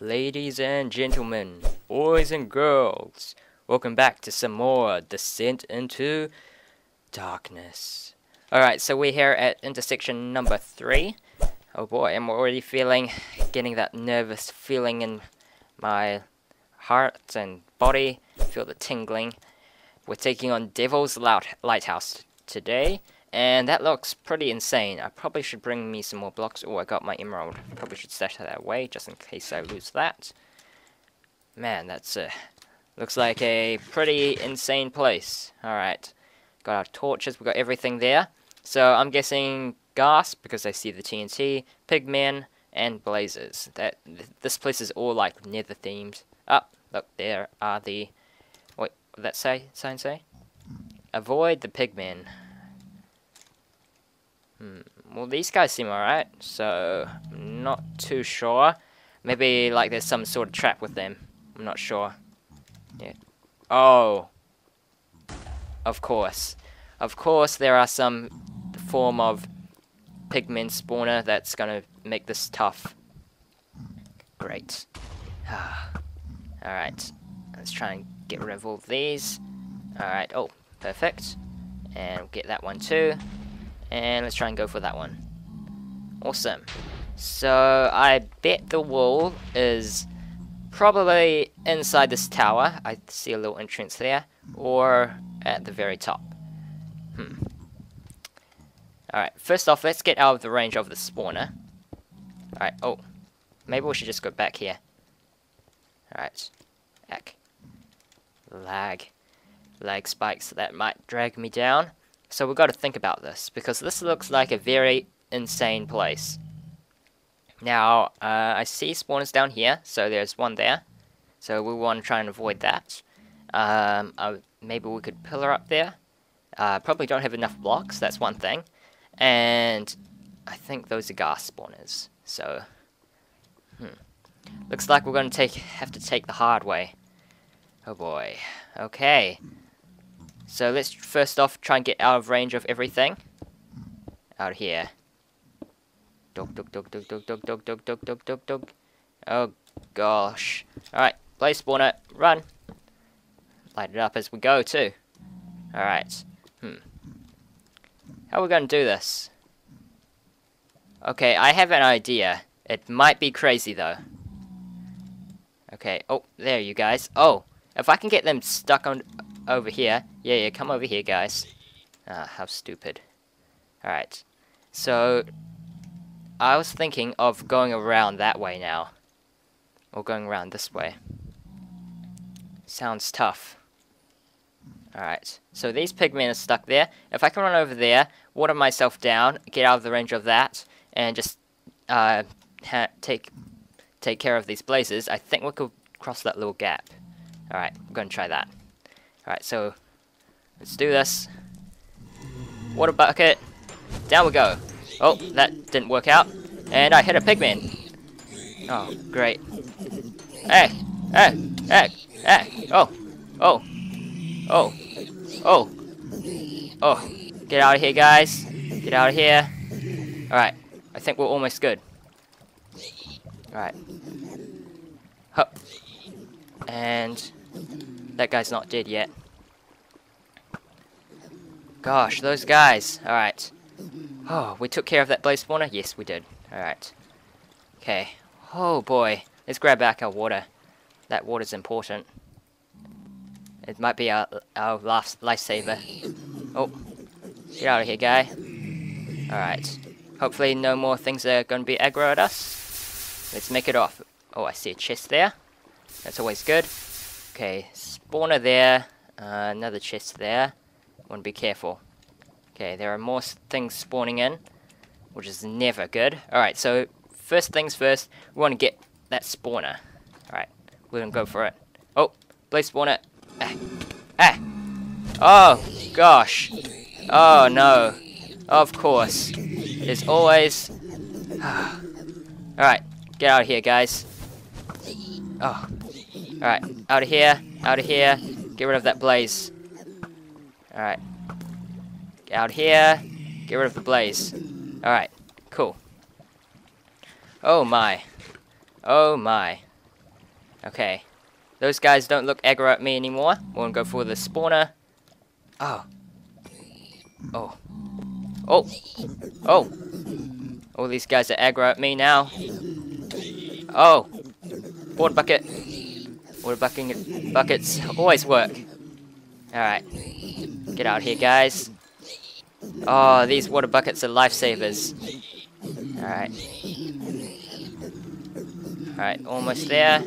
Ladies and gentlemen, boys and girls, welcome back to some more Descent into Darkness. Alright, so we're here at intersection number 3. Oh boy, I'm already getting that nervous feeling in my heart and body. Feel the tingling. We're taking on Devil's Loud Lighthouse today, and that looks pretty insane. I probably should bring me some more blocks. Oh, I got my emerald. Probably should stash that away just in case I lose that. Man, that's looks like a pretty insane place. Alright, got our torches, we've got everything there. So I'm guessing gas, because I see the TNT, pigmen, and blazers. This place is all like nether themed. Oh, look, there are the... Wait, what did that sign say? Avoid the pigmen. Well, these guys seem alright, so I'm not too sure. Maybe, like, there's some sort of trap with them. I'm not sure. Yeah. Oh! Of course. Of course there are some form of pigmen spawner that's gonna make this tough. Great. Alright. Let's try and get rid of all these. Alright. Oh, perfect. And we'll get that one too. And let's try and go for that one. Awesome. So I bet the wall is probably inside this tower. I see a little entrance there, or at the very top. Alright, first off, let's get out of the range of the spawner. Alright, oh, maybe we should just go back here. Alright, heck, lag spikes, that might drag me down. So we've got to think about this, because this looks like a very insane place. Now, I see spawners down here, so there's one there. So we want to try and avoid that. Maybe we could pillar up there. Probably don't have enough blocks, that's one thing. And I think those are gas spawners, so... Looks like we're going to have to take the hard way. Oh boy. Okay. So let's first off try and get out of range of everything. Out of here. Dog, dog, dog, dog, dog, dog, dog, dog, dog, dog, dog, dog. Oh gosh. Alright, blaze spawner, run. Light it up as we go too. Alright. How are we going to do this? Okay, I have an idea. It might be crazy though. Okay, oh, there you guys. Oh, if I can get them stuck on over here. Yeah, come over here, guys. Ah, how stupid. Alright, so I was thinking of going around that way now. Or going around this way. Sounds tough. Alright, so these pigmen are stuck there. If I can run over there, water myself down, get out of the range of that, and just take care of these blazers, I think we could cross that little gap. Alright, I'm going to try that. Alright, so let's do this. Water bucket. Down we go. Oh, that didn't work out. And I hit a pigman. Oh, great. Hey, hey, hey, hey. Oh, oh, oh. Oh, oh, get out of here, guys. Get out of here. Alright, I think we're almost good. Alright. Hup. And that guy's not dead yet. Gosh, those guys. Alright. Oh, we took care of that blaze spawner? Yes, we did. Alright. Okay. Oh boy. Let's grab back our water. That water's important. It might be our last lifesaver. Oh, get out of here, guy. Alright. Hopefully no more things are going to be aggro at us. Let's make it off. Oh, I see a chest there. That's always good. Okay, spawner there. Another chest there. Want to be careful. Okay, there are more things spawning in, which is never good. Alright, so first things first, we want to get that spawner. Alright, we're going to go for it. Oh, blaze spawner. Ah. Ah! Oh, gosh! Oh, no. Of course. There's always... Alright, get out of here, guys. Oh. Alright, out of here. Out of here. Get rid of that blaze. Alright. Get out here. Get rid of the blaze. Alright. Cool. Oh my. Oh my. Okay. Those guys don't look aggro at me anymore. We'll go for the spawner. Oh. Oh. Oh. Oh. All these guys are aggro at me now. Oh. Water bucket. Water buckets always work. Alright. Get out here, guys. Oh, these water buckets are lifesavers. Alright. Alright, almost there.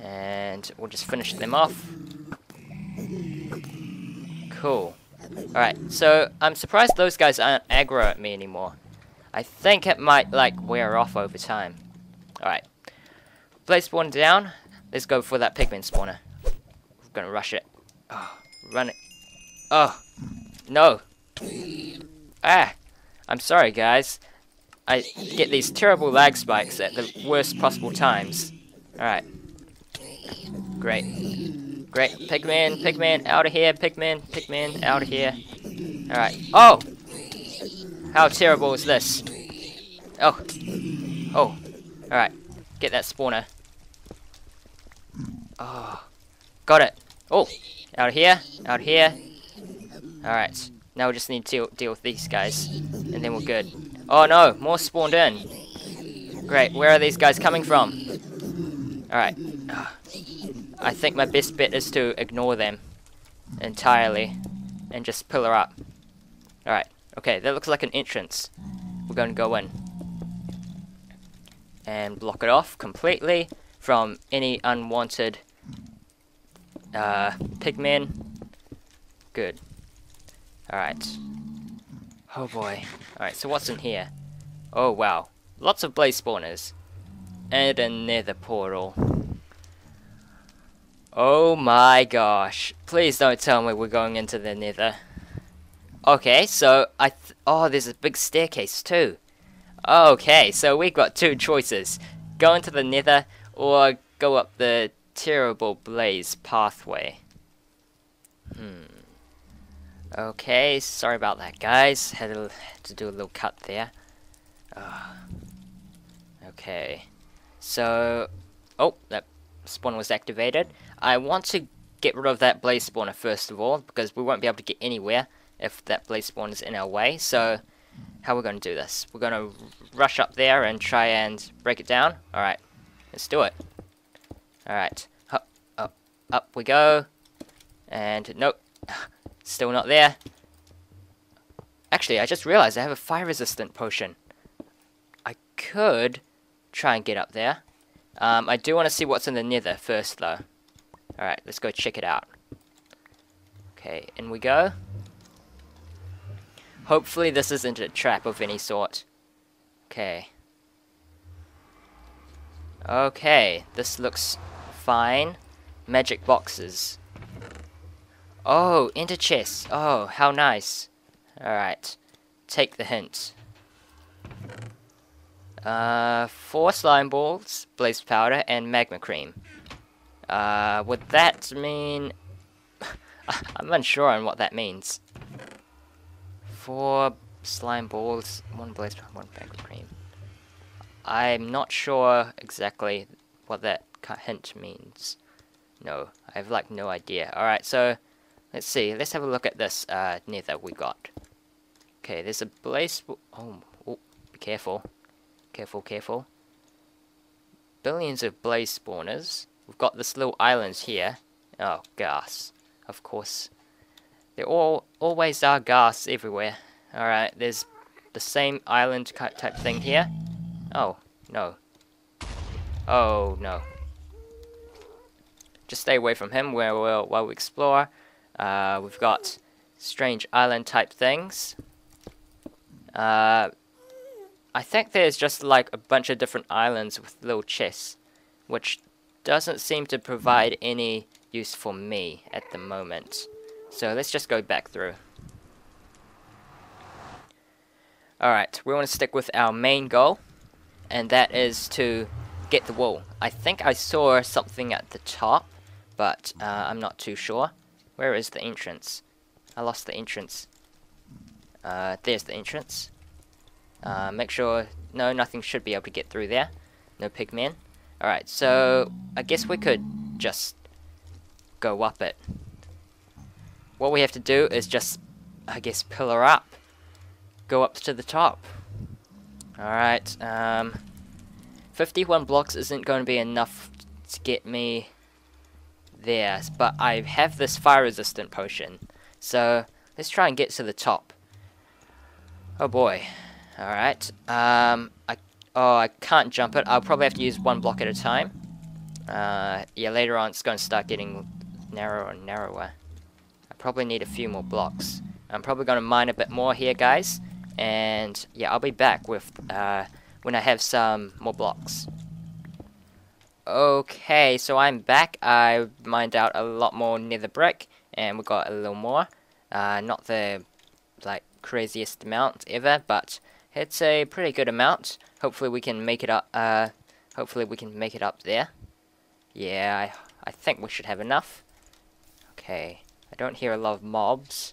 And we'll just finish them off. Cool. Alright, so I'm surprised those guys aren't aggro at me anymore. I think it might, like, wear off over time. Alright. Blaze spawner down. Let's go for that pigman spawner. I'm gonna rush it. Oh, run it. Oh, no. Ah, I'm sorry, guys. I get these terrible lag spikes at the worst possible times. Alright. Great. Great. Pigman, pigman, out of here. Pigman, pigman, out of here. Alright. Oh! How terrible is this? Oh. Oh. Alright. Get that spawner. Oh. Got it. Oh. Out of here. Out of here. Alright. Now we just need to deal with these guys. And then we're good. Oh no. More spawned in. Great. Where are these guys coming from? Alright. I think my best bet is to ignore them entirely and just pillar up. Alright, okay, that looks like an entrance. We're going to go in and block it off completely from any unwanted pigmen. Good. Alright. Oh boy. Alright, so what's in here? Oh wow, lots of blaze spawners and a nether portal. Oh my gosh. Please don't tell me we're going into the nether. Okay, so oh, there's a big staircase too. Okay, so we've got two choices. Go into the nether or go up the terrible blaze pathway. Okay, sorry about that, guys. Had to do a little cut there. Okay. So... Oh, that... spawn was activated. I want to get rid of that blaze spawner first of all, because we won't be able to get anywhere if that blaze spawner is in our way. So how are we going to do this? We're going to rush up there and try and break it down. Alright, let's do it. Alright, up, up, up we go. And nope, still not there. Actually, I just realized I have a fire resistant potion. I could try and get up there. I do want to see what's in the nether first, though. Alright, let's go check it out. Okay, in we go. Hopefully this isn't a trap of any sort. Okay. Okay, this looks fine. Magic boxes. Oh, enter chests. Oh, how nice. Alright, take the hint. 4 slime balls, blaze powder, and magma cream. Would that mean... I'm unsure on what that means. 4 slime balls, 1 blaze powder, 1 magma cream. I'm not sure exactly what that hint means. No, I have like no idea. Alright, so let's see. Let's have a look at this nether we got. Okay, there's a blaze... Oh, be careful. Careful, careful. Billions of blaze spawners. We've got this little island here. Oh, gas. Of course. There always are gas everywhere. Alright, there's the same island type thing here. Oh, no. Oh, no. Just stay away from him while we explore. We've got strange island type things. I think there's just like a bunch of different islands with little chests, which doesn't seem to provide any use for me at the moment. So let's just go back through. Alright, we want to stick with our main goal, and that is to get the wool. I think I saw something at the top, but I'm not too sure. Where is the entrance? I lost the entrance. There's the entrance. Make sure nothing should be able to get through there. No pigmen. Alright, so I guess we could just go up it. What we have to do is just, I guess, pillar up. Go up to the top. Alright, 51 blocks isn't going to be enough to get me there, but I have this fire resistant potion, so let's try and get to the top. Oh boy. Alright, I can't jump it. I'll probably have to use one block at a time. Yeah, later on it's going to start getting narrower and narrower. I probably need a few more blocks. I'm probably going to mine a bit more here, guys, and yeah, I'll be back with when I have some more blocks. Okay, so I'm back. I mined out a lot more nether brick, and we got a little more. Not the craziest amount ever, but it's a pretty good amount. Hopefully we can make it up. Hopefully we can make it up there. Yeah, I think we should have enough. Okay, I don't hear a lot of mobs,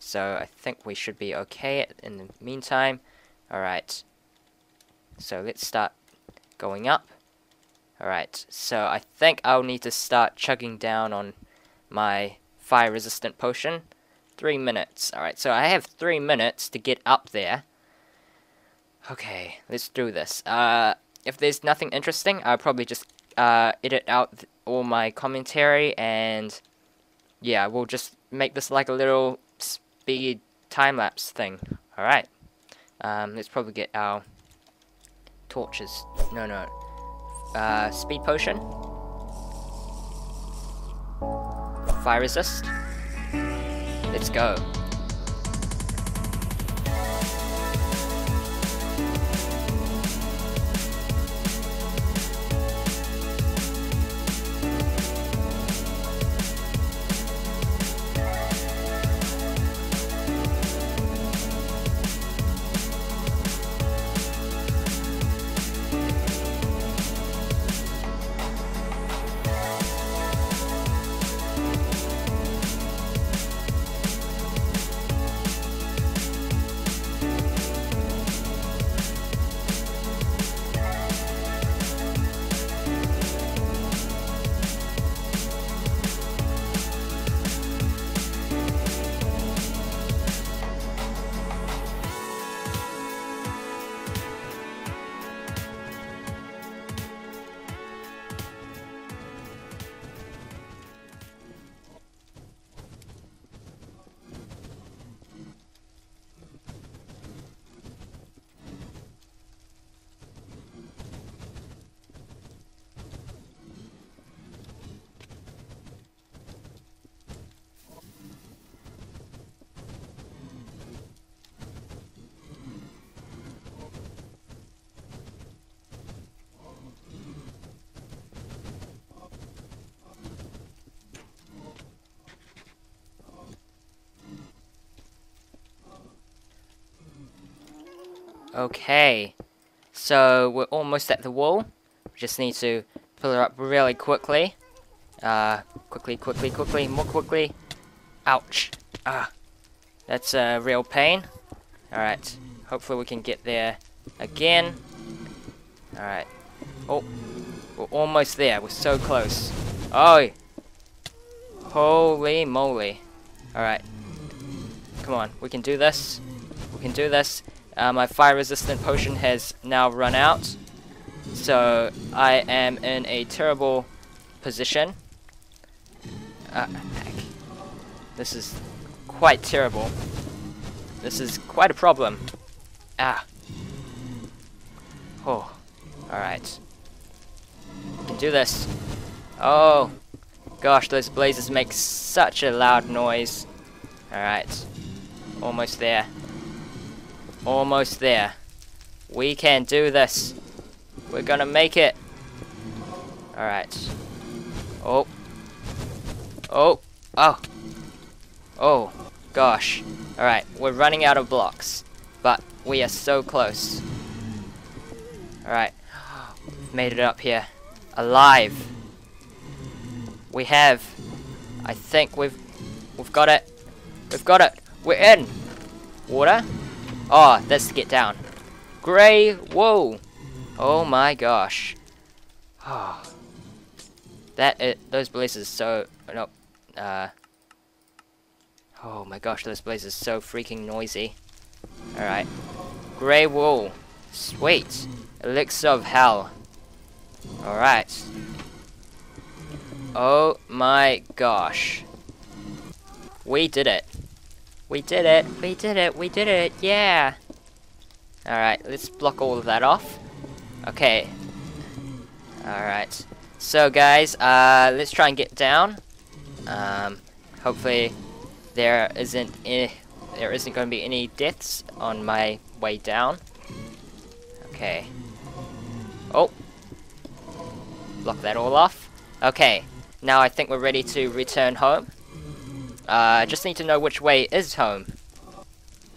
so I think we should be okay in the meantime. All right. So let's start going up. Alright, so I think I'll need to start chugging down on my fire resistant potion. 3 minutes. Alright, so I have 3 minutes to get up there. Okay, let's do this. If there's nothing interesting, I'll probably just edit out all my commentary, and yeah, we'll just make this like a little speed time-lapse thing. Alright, let's probably get our torches. Speed potion. Fire resist. Let's go. Okay, so we're almost at the wall. We just need to pull her up really quickly. Quickly, more quickly. Ouch. That's a real pain. Alright, hopefully we can get there again. Alright. Oh, we're almost there. We're so close. Oh! Holy moly. Alright. Come on, we can do this. We can do this. My fire resistant potion has now run out, so I am in a terrible position. Heck. This is quite terrible. This is quite a problem. Oh, alright. We can do this. Oh, gosh, those blazes make such a loud noise. Alright, almost there. Almost there. We can do this. We're gonna make it. Alright. Oh. Oh. Oh. Oh. Gosh. Alright. We're running out of blocks. But we are so close. Alright. Made it up here. Alive. We have. I think we've We've got it. We've got it. We're in. Water. Oh, that's to get down. Grey. Whoa. Oh my gosh. Oh. Those blazes so... No. Oh my gosh, those blazes so freaking noisy. Alright. Grey wool. Sweet. Elixir of hell. Alright. Oh my gosh. We did it. We did it. We did it. We did it. Yeah. Alright, let's block all of that off. Okay. Alright. So guys, let's try and get down. Hopefully there isn't going to be any deaths on my way down. Okay. Oh. Block that all off. Okay. Now I think we're ready to return home. I just need to know which way is home.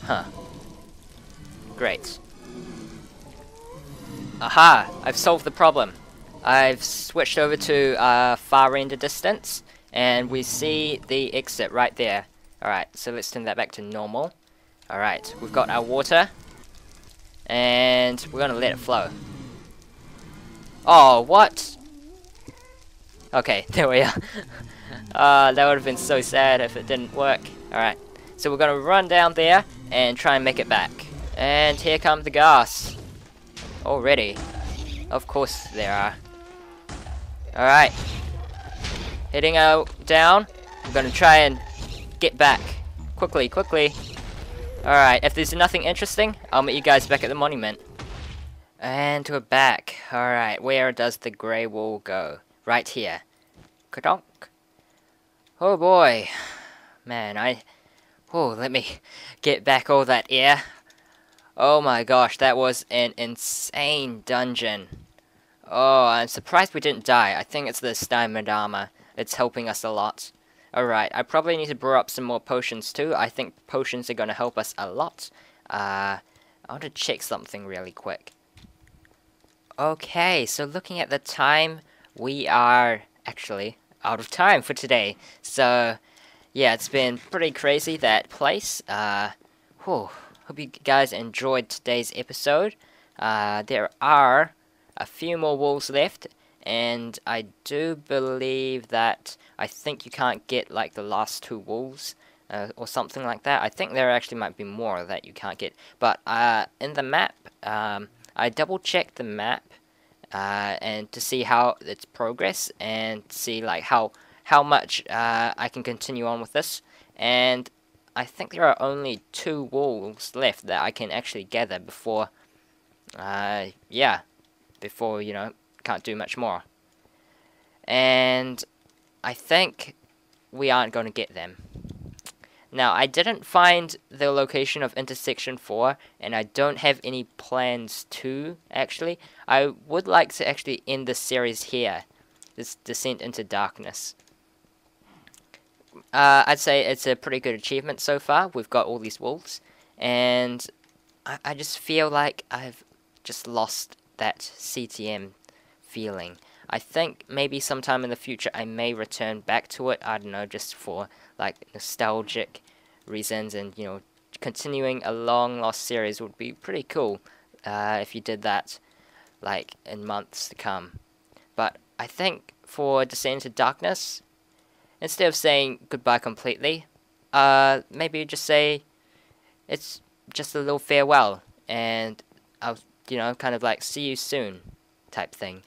Huh. Great. Aha! I've solved the problem. I've switched over to far render distance, and we see the exit right there. Alright, so let's turn that back to normal. Alright, we've got our water, and we're gonna let it flow. Oh, what? Okay, there we are. That would have been so sad if it didn't work. Alright, so we're gonna run down there and try and make it back. And here comes the gas. Already. Of course there are. Alright. Heading out down. We're gonna try and get back. Quickly, quickly. Alright, if there's nothing interesting, I'll meet you guys back at the monument. And we're back. Alright, where does the grey wall go? Right here. Kadonk. Oh boy. Man, Oh, let me get back all that air. Oh my gosh, that was an insane dungeon. Oh, I'm surprised we didn't die. I think it's the diamond armor. It's helping us a lot. Alright, I probably need to brew up some more potions too. I think potions are going to help us a lot. I want to check something really quick. Okay, so looking at the time... We are actually out of time for today. So, yeah, it's been pretty crazy, that place. Hope you guys enjoyed today's episode. There are a few more walls left. And I do believe that I think you can't get, like, the last two walls or something like that. I think there actually might be more that you can't get. But in the map, I double-checked the map. And to see how its progress and see like how much I can continue on with this, and I think there are only two walls left that I can actually gather before before, you know, can't do much more, and I think we aren't going to get them. Now, I didn't find the location of Intersection 4, and I don't have any plans to, actually. I would like to actually end this series here, this Descent into Darkness. I'd say it's a pretty good achievement so far. We've got all these wolves, and I just feel like I've just lost that CTM feeling. I think maybe sometime in the future I may return back to it, I don't know, just for like nostalgic reasons, and you know, continuing a long lost series would be pretty cool if you did that like in months to come. But I think for Descent into Darkness, instead of saying goodbye completely, maybe just say it's just a little farewell, and I'll, you know, kind of like see you soon type thing.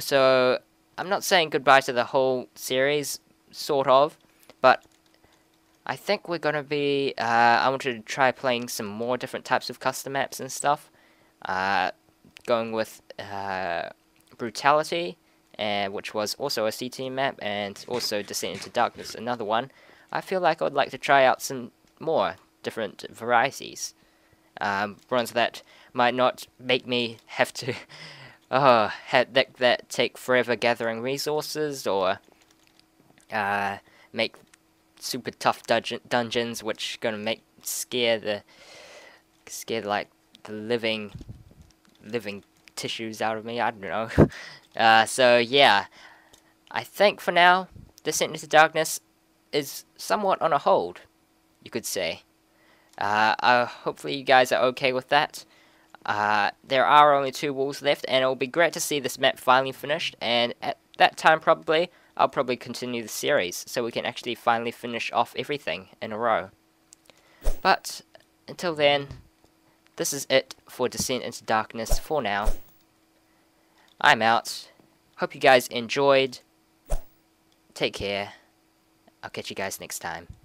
So, I'm not saying goodbye to the whole series, sort of, but I think we're going to be, I want to try playing some more different types of custom maps and stuff, going with Brutality, which was also a CTM map, and also Descent into Darkness, another one. I feel like I would like to try out some more different varieties, ones that might not make me have to... Oh, that take forever gathering resources, or make super tough dungeons, which gonna scare like the living tissues out of me. I don't know. So yeah, I think for now, Descent into Darkness is somewhat on a hold, you could say. Hopefully you guys are okay with that. There are only 2 walls left, and it'll be great to see this map finally finished, and at that time probably, I'll probably continue the series, so we can actually finally finish off everything in a row. But, until then, this is it for Descent into Darkness for now. I'm out. Hope you guys enjoyed. Take care. I'll catch you guys next time.